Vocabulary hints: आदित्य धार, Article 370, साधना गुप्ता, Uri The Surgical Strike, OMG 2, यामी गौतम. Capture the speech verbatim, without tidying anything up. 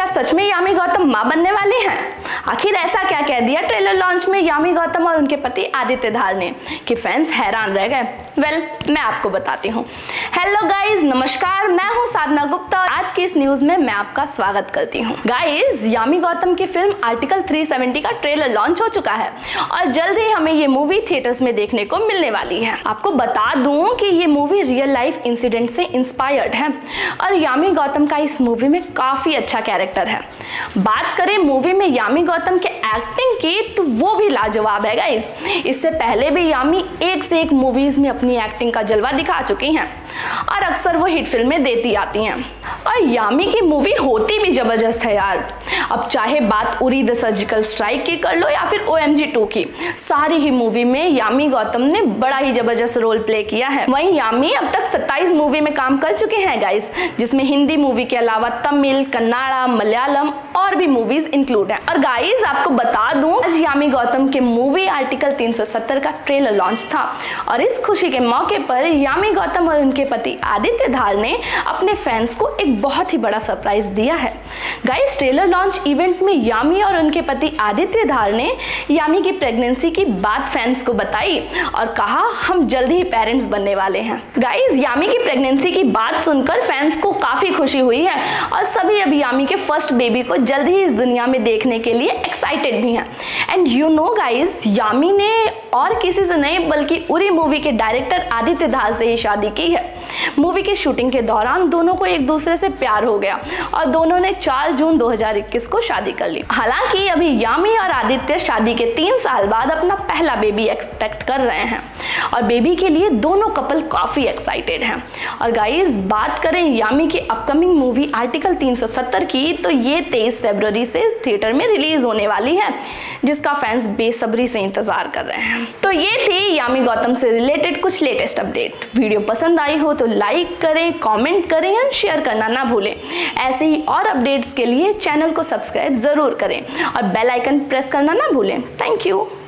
क्या सच में यामी गौतम मां बनने वाले हैं? आखिर ऐसा क्या कह दिया ट्रेलर लॉन्च में यामी गौतम और उनके पति आदित्य धार ने कि फैंस हैरान रह गए। वेल well, मैं आपको बताती हूँ। हेलो गाइज, नमस्कार, मैं हूँ साधना गुप्ता और आज की इस न्यूज में मैं आपका स्वागत करती हूँ। गाइज, यामी गौतम की फिल्म आर्टिकल तीन सौ सत्तर का ट्रेलर लॉन्च हो चुका है और जल्द ही हमें ये मूवी थिएटर्स में देखने को मिलने वाली है। आपको बता दूं कि ये मूवी रियल लाइफ इंसिडेंट से इंस्पायर्ड है और यामी गौतम का इस मूवी में काफी अच्छा कैरेक्टर है। बात करें मूवी में यामी गौतम के एक्टिंग की तो वो भी लाजवाब है गाइज। इससे पहले भी यामी एक से एक मूवीज में अपनी एक्टिंग का जलवा दिखा चुकी हैं और अक्सर वो हिट फिल्में देती आती हैं और यामी की मूवी होती भी जबरदस्त है यार। अब चाहे बात उरी द सर्जिकल स्ट्राइक की कर लो या फिर ओ एम जी टू की, सारी ही मूवी में यामी गौतम ने बड़ा ही जबरदस्त रोल प्ले किया है। वहीं यामी अब तक सत्ताईस मूवी में काम कर चुके हैं गाइस, जिसमें हिंदी मूवी के अलावा तमिल, कन्नाड़ा, मलयालम और भी मूवीज इंक्लूड है। और गाइज आपको बता दूं, आज यामी गौतम के मूवी आर्टिकल तीन सौ सत्तर का ट्रेलर लॉन्च था और इस खुशी के मौके पर यामी गौतम और उनके पति आदित्य धार ने अपने फैंस को एक बहुत ही बड़ा सरप्राइज दिया है। गाइस, ट्रेलर लॉन्च इवेंट में यामी और उनके पति आदित्य धार ने यामी की प्रेगनेंसी की बात फैंस को बताई और कहा हम जल्दी ही पेरेंट्स बनने वाले हैं। गाइस, यामी की प्रेगनेंसी की बात सुनकर फैंस को काफी खुशी हुई है और सभी अभी यामी के फर्स्ट बेबी को जल्दी ही इस दुनिया में देखने के लिए एक्साइटेड भी हैं। And you know guys, Yami ने और किसी से नहीं बल्कि उरी मूवी के डायरेक्टर आदित्य धार से ही शादी की है। मूवी की शूटिंग के दौरान दोनों को एक दूसरे से प्यार हो गया और दोनों ने चार जून दो हज़ार इक्कीस को शादी कर ली। हालांकि अभी यामी और आदित्य शादी के तीन साल बाद अपना पहला बेबी एक्सपेक्ट कर रहे हैं और बेबी के लिए दोनों कपल काफी एक्साइटेड हैं। और गाइस, बात करें यामी की अपकमिंग मूवी आर्टिकल तीन सौ सत्तर की तो ये तेईस फरवरी से थिएटर में रिलीज होने वाली है, जिसका फैंस बेसब्री से इंतजार कर रहे हैं। तो ये थी यामी गौतम से रिलेटेड कुछ लेटेस्ट अपडेट। वीडियो पसंद आई हो तो लाइक करें, कमेंट करें और शेयर करना ना भूलें। ऐसे ही और अपडेट्स के लिए चैनल को सब्सक्राइब जरूर करें और बेल आइकन प्रेस करना ना भूलें। Thank you.